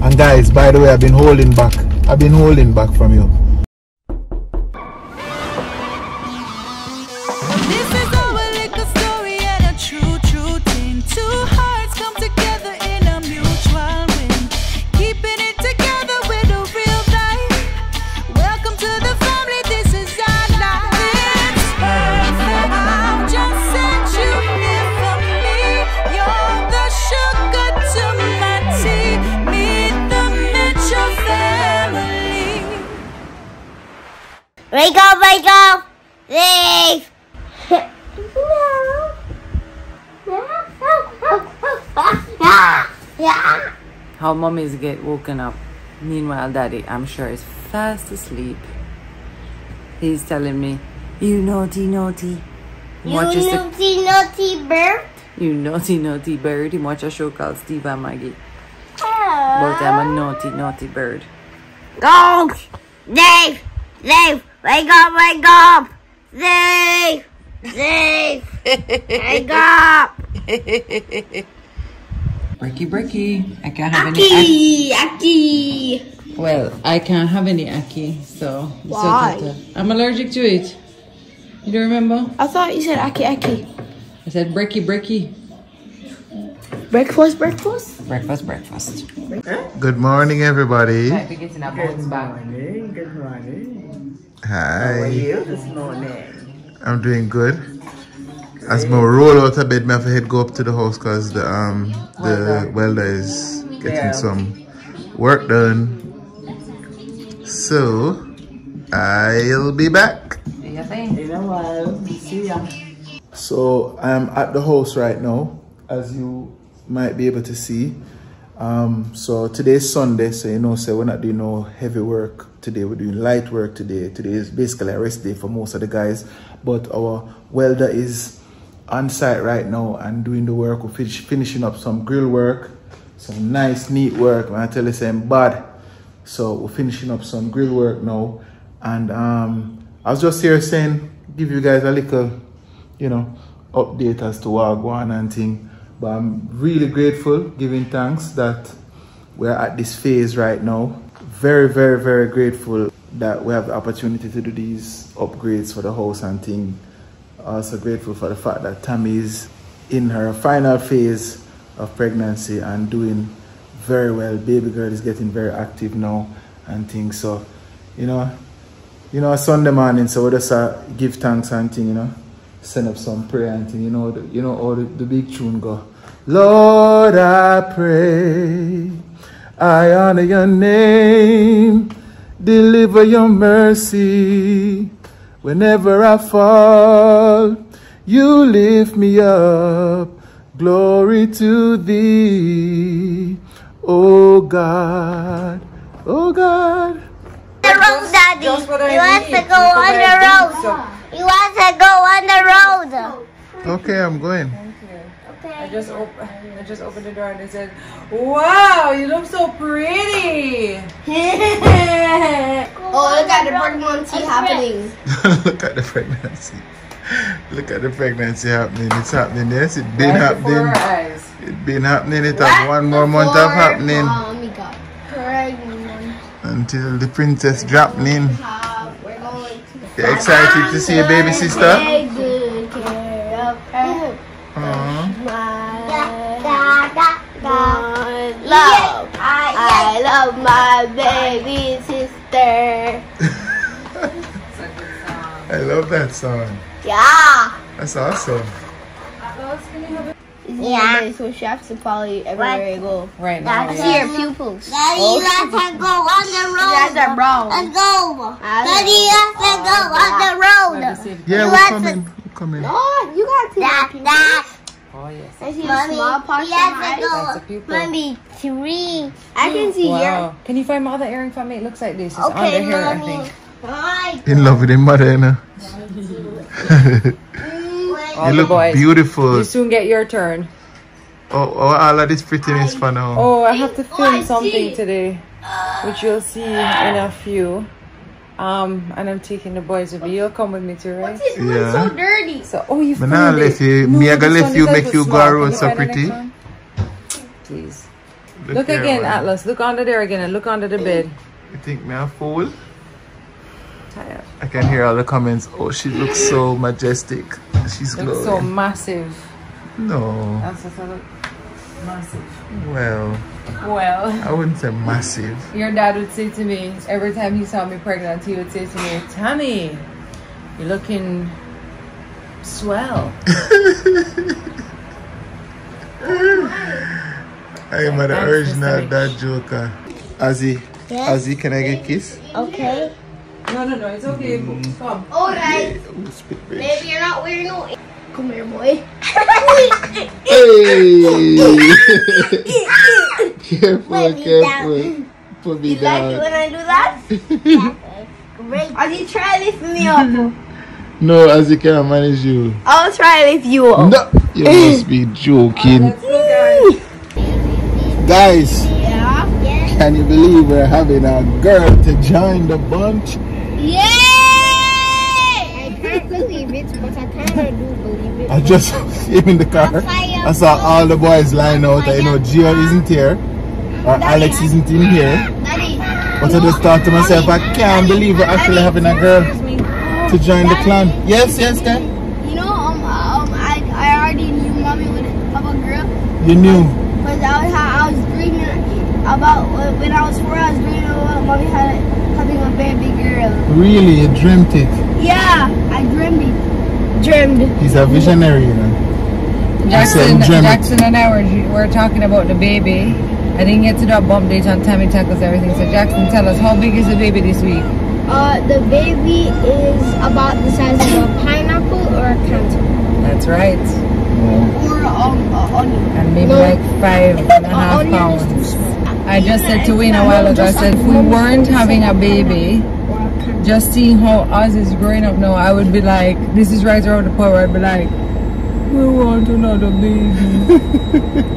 And guys, by the way, I've been holding back. I've been holding back from you. Wake up! Leave! No! How mummies get woken up. Meanwhile, daddy, I'm sure, is fast asleep. He's telling me, you naughty, naughty. You naughty, naughty bird. You naughty, naughty bird. He watch a show called Steve and Maggie. But I'm a naughty, naughty bird. Go! Leave! Leave! Wake up, wake up! Zay! Zay! Wake up! Bricky, bricky. I can't have any Aki! Aki! Well, I can't have any Aki, so... Why? I'm allergic to it. You don't remember? I thought you said Aki, Aki. I said bricky, bricky. Breakfast, breakfast? Breakfast, breakfast. Good morning, everybody. Right, good morning, good morning. Hi. How are you this morning? I'm doing good. As I roll out of bed, I have to go up to the house because the welder is getting some work done. So, I'll be back. See you in a while. See ya. So, I'm at the house right now, as you might be able to see. So today's Sunday, so you know, so we're not doing no heavy work today. We're doing light work today. Today is basically a rest day for most of the guys, but our welder is on site right now and doing the work. We're finishing up some grill work, some nice neat work. When I tell you something bad, so we're finishing up some grill work now. And I was just here saying, give you guys a little, you know, update as to what go on and thing. But I'm really grateful, giving thanks that we're at this phase right now. Very, very, very grateful that we have the opportunity to do these upgrades for the house and thing. Also grateful for the fact that Tammy is in her final phase of pregnancy and doing very well. Baby girl is getting very active now and things. So, you know, Sunday morning, so we just give thanks and thing, you know. Send up some prayer and thing, you know how the big tune go. Lord, I pray, I honor your name, deliver your mercy. Whenever I fall, you lift me up. Glory to thee, oh God, oh God. The road, Daddy. He wants to go on the road. He wants to go on the road. Okay, I'm going. Thank you. Okay. I just opened the door and it said, "Wow, you look so pretty." Oh, look at the pregnancy happening. Look at the pregnancy. Look at the pregnancy happening. It's happening. Yes, it's been happening. It's been happening. It has one more month of happening. Oh my God. Until the princess dropped in. You're excited to see your baby sister? I love my baby sister. I love that song. Yeah. That's awesome. Yeah. So she has to follow you everywhere you go. Right now. That's your pupils. Daddy, let's go on the road. That's a bro. Let's go. Daddy, let's go on the road. Yeah, we're coming. No, you got to do that. Oh, yes. I see Mommy, a small portion of my Mommy, three. I can see here. Can you find my other earring for me? It looks like this. It's okay, under Mommy. Here, I think. Hi. In love with your mother, Anna. You look beautiful. You soon get your turn. Oh, all of this prettiness for now. Oh, I have to film something today, which you'll see in a few. And I'm taking the boys with me. You'll come with me too, right? What's this one so dirty? So, oh, you've filmed it. Me, I gonna let you make you go around so pretty. Please. Look there, again, man. Atlas. Look under there again and look under the bed. You think me a fool? Tired. I can hear all the comments. Oh, she looks so majestic. She's glowing. Looks so massive. No. That's what I look. Massive. Well. I wouldn't say massive. Your dad would say to me, every time he saw me pregnant, he would say to me, Tammy, you're looking swell. I am an original dad joker. Ozzie, yeah? Ozzie, can I get a kiss? Okay. No, it's okay. Come. Alright. Baby, you're not wearing no. Come here, boy. Hey! Careful. Put me down. You like it when I do that? Yeah. Great. Ozzie, try lifting me up. No, Ozzie can't manage you. I'll try lift you up. No. You must be joking. Oh, guys, yeah. Can you believe we're having a girl to join the bunch? Yeah! I can't believe it, but I kinda do believe it. I just came in the car. I saw all the boys lying out. I know Gio isn't here, or Alex isn't in here. But I just thought to myself, I can't believe we're actually having a girl to join the clan. Yes, Dad. You know, I already knew mommy would have a girl. You knew. I was dreaming about when I was 4. I was dreaming about mommy having a baby girl. Really, you dreamt it? Yeah, I dreamed it. He's a visionary, you know. Jackson and I were talking about the baby. I didn't get to do a bump date on Tami Tackles Everything. So Jackson, tell us, how big is the baby this week? The baby is about the size of a pineapple or a cantaloupe. That's right. Or onion. And maybe like 5.5 pounds. I just said to Wayne a while ago, I said if we weren't having a baby, just seeing how Oz is growing up now, I would be like, this is right around the point where I'd be like, we want another baby.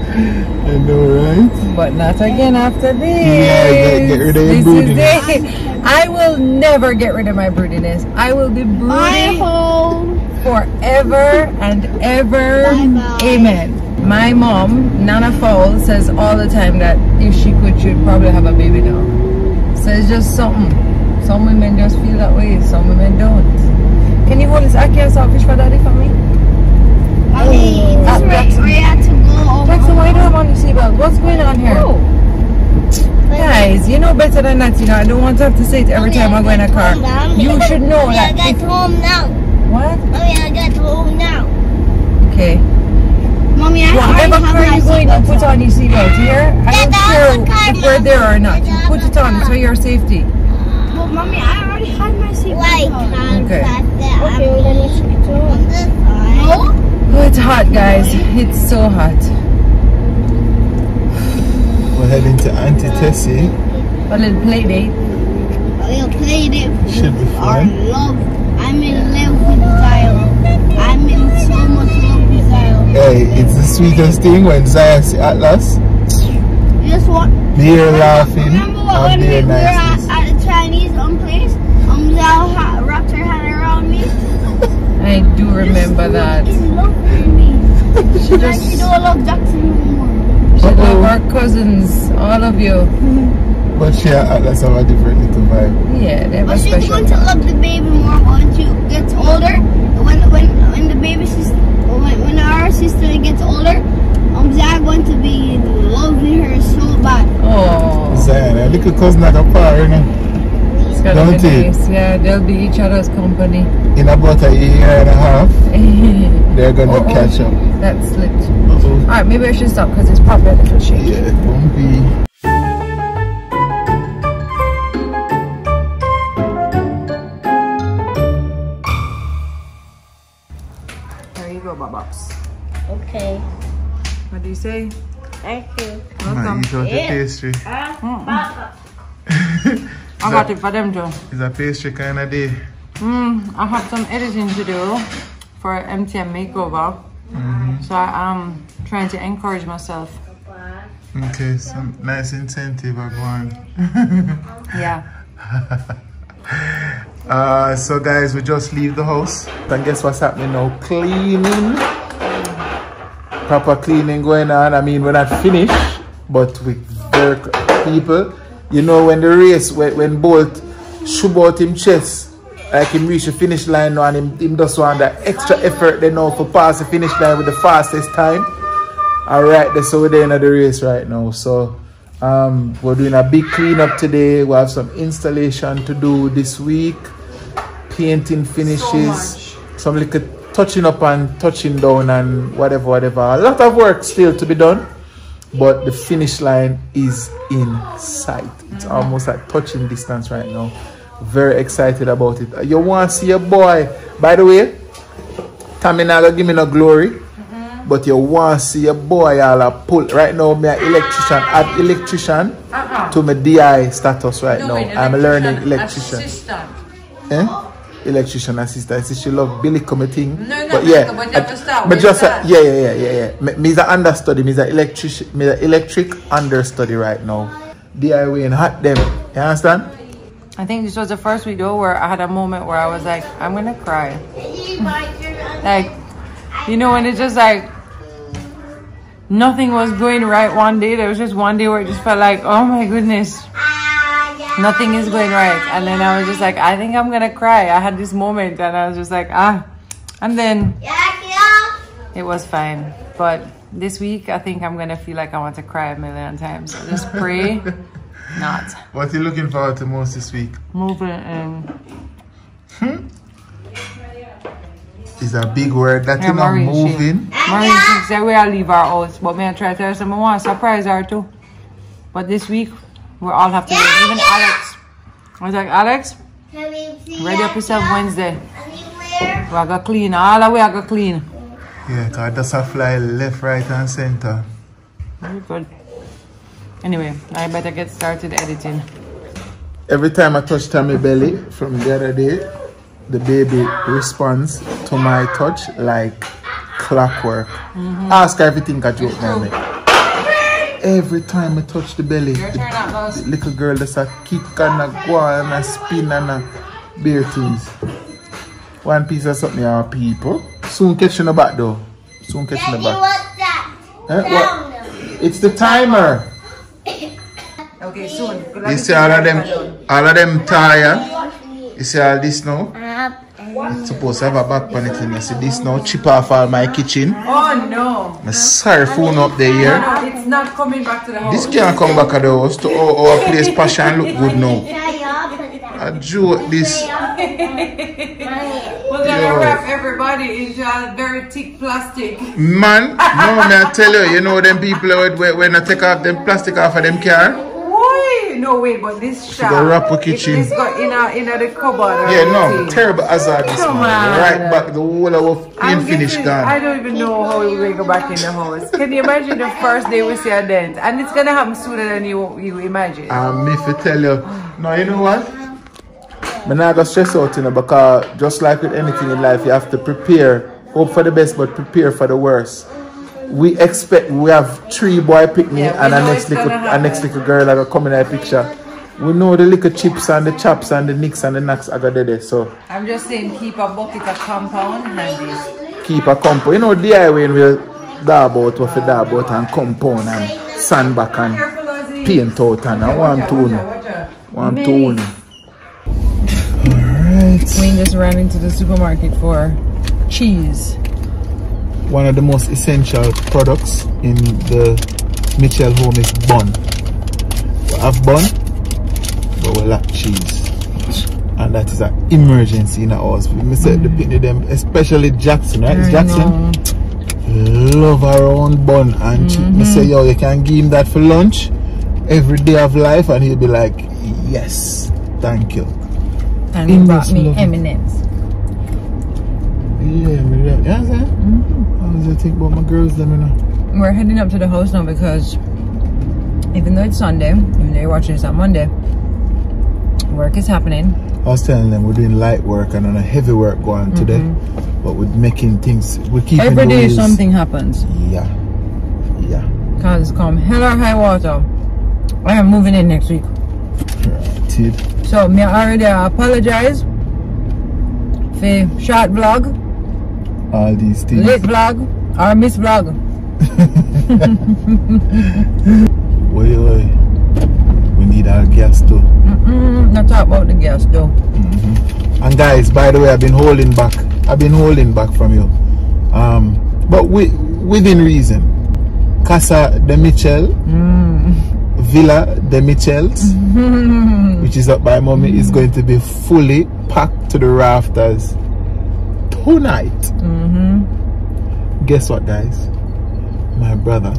I know, right? But not again after this. Yeah, get rid of your broodiness. I will never get rid of my broodiness. I will be brooding. My home. Forever and ever. Bye-bye. Amen. My mom, Nana Fowl, says all the time that if she could, she'd probably have a baby now. So it's just something. Some women just feel that way, some women don't. Can you hold this ackee and saltfish for daddy for me? We had to go. Jackson, why do I want your seatbelt? What's going on here? Oh. Guys, you know better than that, you know. I don't want to have to say it every time I go in a car. You should know that. I got home now. What? Mommy, I got to home now. Okay. Mommy, I whatever car you're going to put on your seatbelt here, I don't care if we're there or not. You put it on, it's for your safety. But Mommy, I already had my seatbelt. Okay, we're going to switch it on. Oh, it's hot, guys. It's so hot. We're heading to Auntie Tessie. A little play date. A little play date. Should be fun. I'm in love with Zion. I'm in so much love with Zion. Hey, it's the sweetest thing when Zaya see Atlas. Guess what? They're laughing. Remember what, when we were at the Chinese place, Zaya wrapped her hand around me? I do remember that. She loved me. She just... She don't love Jackson anymore. She love our cousins, all of you. But she and Atlas have a different little vibe. Yeah, they have a special. But she's going to love the baby more when she gets older. When the baby sister, when our sister gets older, Zaya going to be loving her so bad. Oh, Zaya, a little cousin at a par, you know. It's gonna be nice. Yeah, they'll be each other's company. In about a year and a half, they're gonna catch up. That slipped. All right, maybe I should stop because it's probably a little shady. Yeah, it won't be. Okay. What do you say? Thank you. Welcome. You got the pastry. I got it for them too. It's a pastry kind of day. I have some editing to do for MTM makeover. So I'm trying to encourage myself. Okay, some nice incentive I want. Yeah. So guys, we just leave the house. And guess what's happening now? Cleaning. Proper cleaning going on. I mean, we're not finished, but we other people. You know, when the race, when Bolt shoot out him chest, like him reach the finish line now and him just want that extra effort they know for pass the finish line with the fastest time. Alright, that's how we're in the race right now. So we're doing a big cleanup today. We have some installation to do this week. Painting finishes, so some little touching up and touching down and whatever. A lot of work still to be done. But the finish line is in sight. It's almost at touching distance right now. Very excited about it. You want to see your boy. By the way, Tammy not going to give me no glory. But you want to see your boy all a pull. Right now, I'm an electrician. I'm electrician to my DI status right now. I'm a learning electrician. Assistant. Eh? Electrician assistant. She love Billy committing. But yeah, me's a understudy, me's a electric understudy right now. DIY and hot them. You understand? I think this was the first video where I had a moment where I was like, I'm gonna cry. Like, you know, when it's just like nothing was going right one day. There was just one day where it just felt like, oh my goodness, nothing is going right. And then I was just like, I think I'm gonna cry. I had this moment and I was just like, ah. And then it was fine. But this week, I think I'm gonna feel like I want to cry a million times. So just pray not. What are you looking forward to most this week? Moving in. It's a big word. That you're not moving. Marie thinks that we leave our house. But me, I try to tell her something. I want to surprise her too. But this week, we all have to leave. Even Alex. I was like, Alex, ready up yourself Wednesday. We're gonna clean, all the way I go clean. Yeah, cause that's a fly left, right and center. Very good. Anyway, I better get started editing. Every time I touch Tammy belly from the other day, the baby responds to my touch like clockwork. Ask everything I do on it. Every time I touch the belly, the little girl does a kick and a go and a spin and a bear things. One piece of something, our people. Soon catching the back though. Soon catching the back. What's that? What? It's the timer. Okay, soon. You see all of them tire. You see all this now? It's supposed to have a back pan it in. You see this now? Chip off all my kitchen. Oh no. My sorry phone up there here. No, it's not coming back to the house. This can't come back at the house to our place passion look good now. I drew this. We're gonna wrap everybody in a very thick plastic. Man, no, I tell you, you know them people when I take off them plastic off of them car. Why? No way, but this shop. The wrapper kitchen. It's got in the cupboard. Yeah, no, terrible hazard. Come on. Right back, the whole of unfinished gone. I don't even know how we will go back in the house. Can you imagine the first day we see a dent? And it's gonna happen sooner than you imagine. If I tell you, no, you know what? I'm not going to stress out, you know, because just like with anything in life, you have to prepare. Hope for the best, but prepare for the worst. We have 3 boy picnic and a next little girl that will come in our picture. We know the little chips and the chops and the nicks and the knacks are going to be there, so. I'm just saying keep a bucket of compound handy. Keep a compound. You know, the highway we'll dab out, what we dab out and compound and sandback and paint out and one tune. Wayne just ran into the supermarket for cheese. One of the most essential products in the Mitchell home is bun. We have bun, but we lack cheese. And that is an emergency in our house. We said the pity them, especially Jackson, right? It's Jackson. Love her own bun and cheese. I say, yo, you can give him that for lunch every day of life and he'll be like, yes, thank you. And he brought me M&M's. Yeah, I'm saying. How does it think about my girls? Let me know. We're heading up to the house now because even though it's Sunday, even though you're watching this on Monday, work is happening. I was telling them we're doing light work and on a heavy work going today, but we're making things. We're keeping every day ways. Something happens. Yeah, yeah. Cause come hell or high water, I am moving in next week. Right. So me already apologize for short vlog, all these things, late vlog or miss vlog. Wait. need a gas too. Not talk about the gas though. And guys, by the way, I've been holding back from you. But within reason. Casa de Michel, Villa de Michels, which is up by mommy, is going to be fully packed to the rafters tonight. Guess what, guys? My brother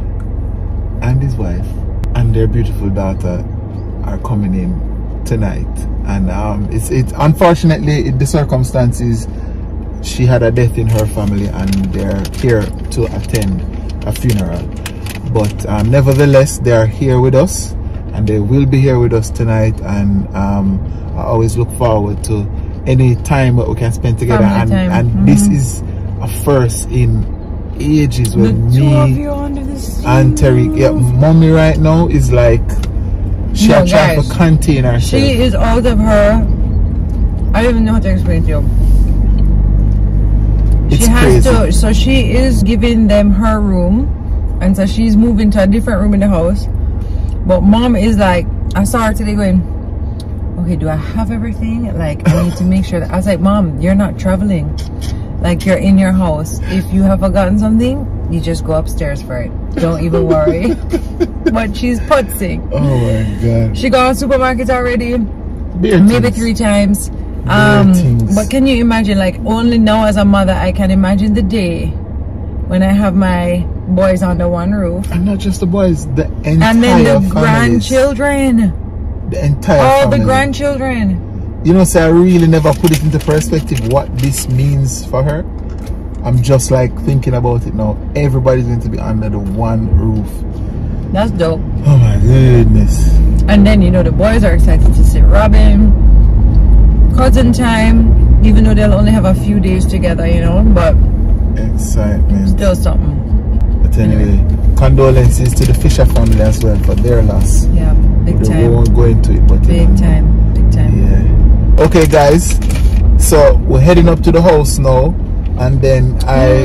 and his wife and their beautiful daughter are coming in tonight, and it's unfortunately the circumstances. She had a death in her family and they're here to attend a funeral, but nevertheless they are here with us and they will be here with us tonight. And I always look forward to any time that we can spend together, and this is a first in ages when me and Terry, mommy right now is like she has tried to contain herself. She is out of her. I don't even know how to explain to you. It's crazy. So she is giving them her room, and so she's moving to a different room in the house. But mom is like, I saw her today going, okay, do I have everything? Like, I need to make sure that I was like, mom, you're not traveling. Like, you're in your house. If you have forgotten something, you just go upstairs for it. Don't even worry. But she's putzing. Oh my God. She got supermarkets already. Maybe 3 times. But can you imagine, like, only now as a mother, I can imagine the day when I have my boys under one roof. And not just the boys, the entire family. And then the grandchildren. The entire family. All the grandchildren. You know, so I really never put it into perspective what this means for her. I'm just like thinking about it now. Everybody's going to be under the one roof. That's dope. Oh my goodness. And then, you know, the boys are excited to see Robin. Cousin time, even though they'll only have a few days together, you know, but excitement. Still something. But anyway, condolences to the Fisher family as well for their loss. Yeah, big time. We won't go into it, but big time, big time. Yeah. Okay guys, so we're heading up to the house now, and then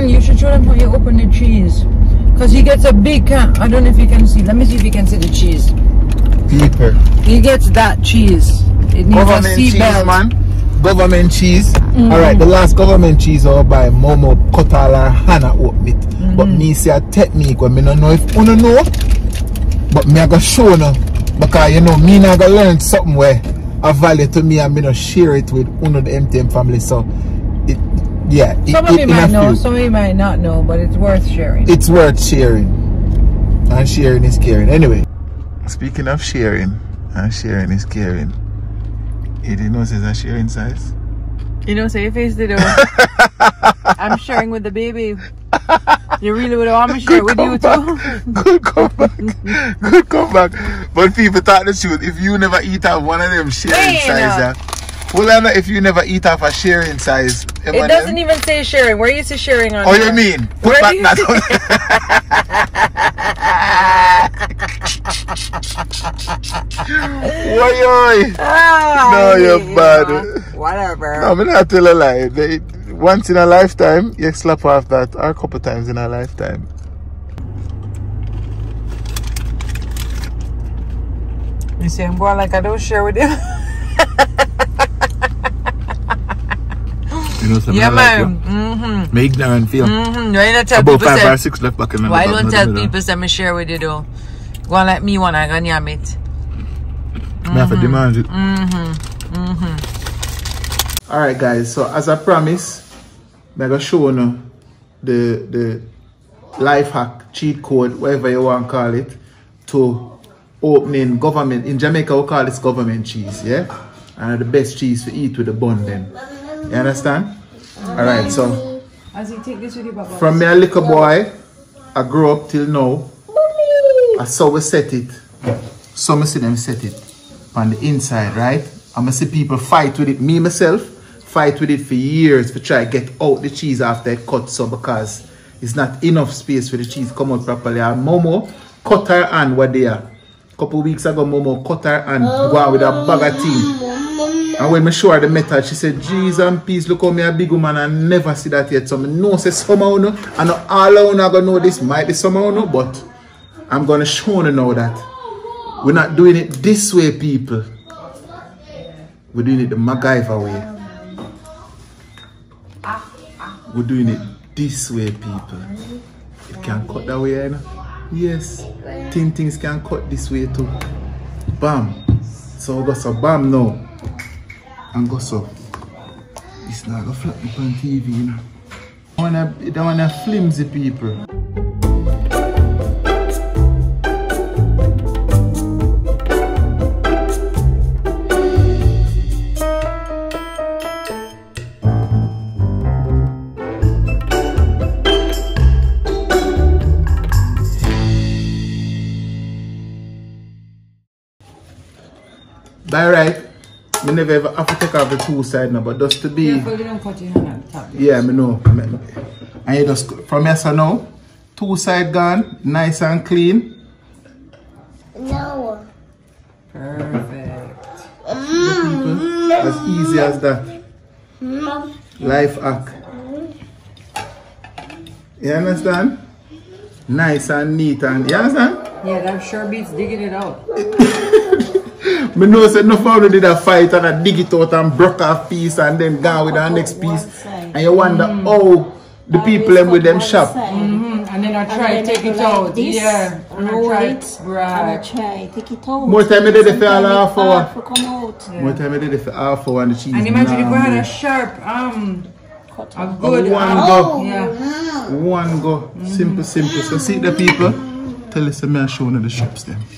you should show them how you open the cheese, because he gets a big can. I don't know if you can see. Let me see if you can see the cheese. Deeper. He gets that cheese. It needs government a seatbelt, man. Government cheese. All right, the last government cheese was by Momo Kotala Hannah opened it. But me see a technique where me don't know if you know, but me I go show now, because you know me I go learn something where a value to me. I'm going to share it with one of the MTM family, so it, yeah, some of you might know, some of you might not know, but it's worth sharing. It's worth sharing, and sharing is caring. Anyway, speaking of sharing, and sharing is caring, you didn't know there's a sharing size, you know, say your face did. I'm sharing with the baby. You really would want me to share with you too. Good comeback. Good comeback. But people talk the truth. If you never eat out one of them sharing size, well, I know if you never eat off a sharing size. It doesn't even say sharing. Where you see sharing on? Oh, you mean? Put back that. No, you're bad. Whatever. No, I'm not telling a lie. Once in a lifetime, you slap off that, or a couple times in a lifetime. You see, I'm going like I don't share with him. You know, something like that. My ignorant feel. About 5 or 6 left back in the middle. Why don't tell people that I share with you though? Go on like me one, I gonna yam it. I have to demand it. Alright guys, so as I promised, I'm going to show you the life hack, cheat code, whatever you want to call it, to opening government. In Jamaica we call this government cheese, yeah? And the best cheese to eat with a bun then. You understand? Alright, so from me a little boy, I grew up till now, I saw we set it. So I see them set it on the inside, right? I'm going to see people fight with it. Me, myself, fight with it for years to try to get out the cheese after it cuts, so because it's not enough space for the cheese to come out properly. And Momo cut her hand what they are. A couple of weeks ago, Momo cut her hand go with a bag of tea. And when I show her the method, she said, "Jeez and peace, look how me a big woman and never see that yet." So I know it's somehow no. I know all I know this might be somehow no, but I'm going to show you now that We're not doing it this way, people. We're doing it the MacGyver way. We're doing it this way, people. It can cut that way, you know? Yes. Thin things can cut this way too. Bam. So I got some bam now. And go so. It's not gonna flap up on TV, you know. I wanna flimsy people. By right, I never ever have to take off the two sides now, but just to be. Yeah, but you don't cut your hand on the top. Yeah, I know. And you just, from here so now, two sides gone, nice and clean. No. Perfect. People, as easy as that. Life hack. You understand? Nice and neat and, you understand? Yeah, that sure beats digging it out. I know said no founder did a fight and a dig it out and broke a piece and then gone with the next piece. And you wonder how the people them with them shop. And then I try to take it out. This, yeah. And I try take it out. Most time I did it for half hour. Most time I did it for half hour and the cheese. And imagine if I had a sharp a good one go. Yeah. One go. Simple, simple. So see the people. Tell us I show you the shops them.